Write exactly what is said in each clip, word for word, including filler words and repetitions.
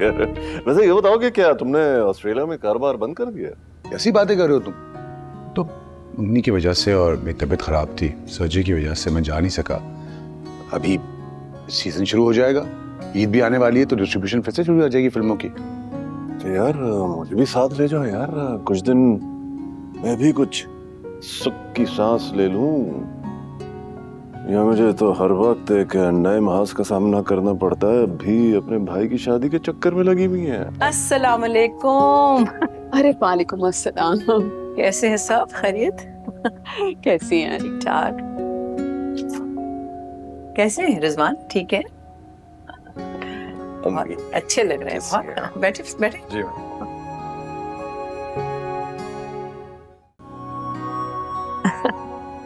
कर रहे हो। वैसे ये बताओ कि क्या तुमने ऑस्ट्रेलिया में कारोबार बंद कर दिया? ऐसी बातें कर रहे हो तुम। तो उन्हीं की वजह से और मेरी तबीयत खराब थी, सर्जरी की वजह से मैं जा नहीं सका। अभी सीजन शुरू हो जाएगा, ईद भी आने वाली है, तो डिस्ट्रीब्यूशन फिर से शुरू हो जाएगी फिल्मों की। तो यार मुझे भी साथ ले जाओ यार, कुछ दिन मैं भी कुछ सुख की सांस ले लूं। या मुझे तो हर वक्त एक नए महाज का सामना करना पड़ता है, भी अपने भाई की शादी के चक्कर में लगी हुई है। अस्सलाम वालेकुम। अरे वालेकुम अस्सलाम। कैसे हैं सब, खैरियत? कैसी हैं? ठीक ठाक। कैसे हैं रिजवान, ठीक है? अच्छे लग रहे हैं बहुत। बैठे बैठे जी।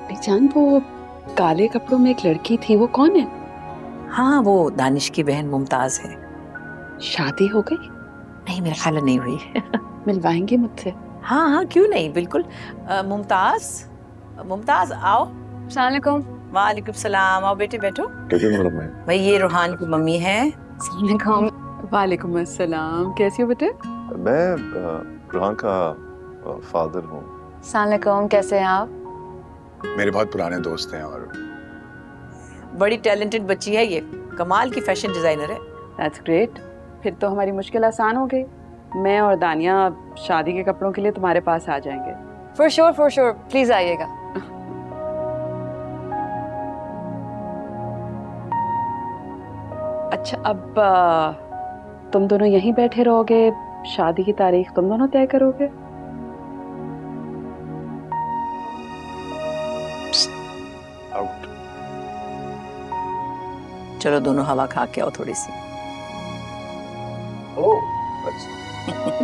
पहचान, वो काले कपड़ों में एक लड़की थी, वो कौन है? हाँ, वो दानिश की बहन मुमताज है। शादी हो गई? नहीं, मेरे ख्याल नहीं हुई। मिलवाएंगे मुझसे? हाँ हाँ, क्यों नहीं, बिल्कुल। मुमताज, मुमताज आओ। अस्सलाम वालेकुम। वालेकुम सलाम, आओ बेटे बैठो। भाई ये रोहान की मम्मी है। वालेकुम अस्सलाम, कैसी हो बेटे? मैं रोहान का फादर हूँ। अस्सलाम वालेकुम, कैसे हैं आप? मेरे बहुत पुराने दोस्त हैं और बड़ी टैलेंटेड बच्ची है ये, कमाल की फैशन डिजाइनर है। That's great. फिर तो हमारी मुश्किल आसान हो गई। मैं और दानिया शादी के कपड़ों के लिए तुम्हारे पास आ जाएंगे। For sure, for sure. Please आइएगा। अच्छा, अब आ, तुम दोनों यहीं बैठे रहोगे, शादी की तारीख तुम दोनों तय करोगे? चलो दोनों हवा खा के आओ थोड़ी सी। ओह, अच्छा।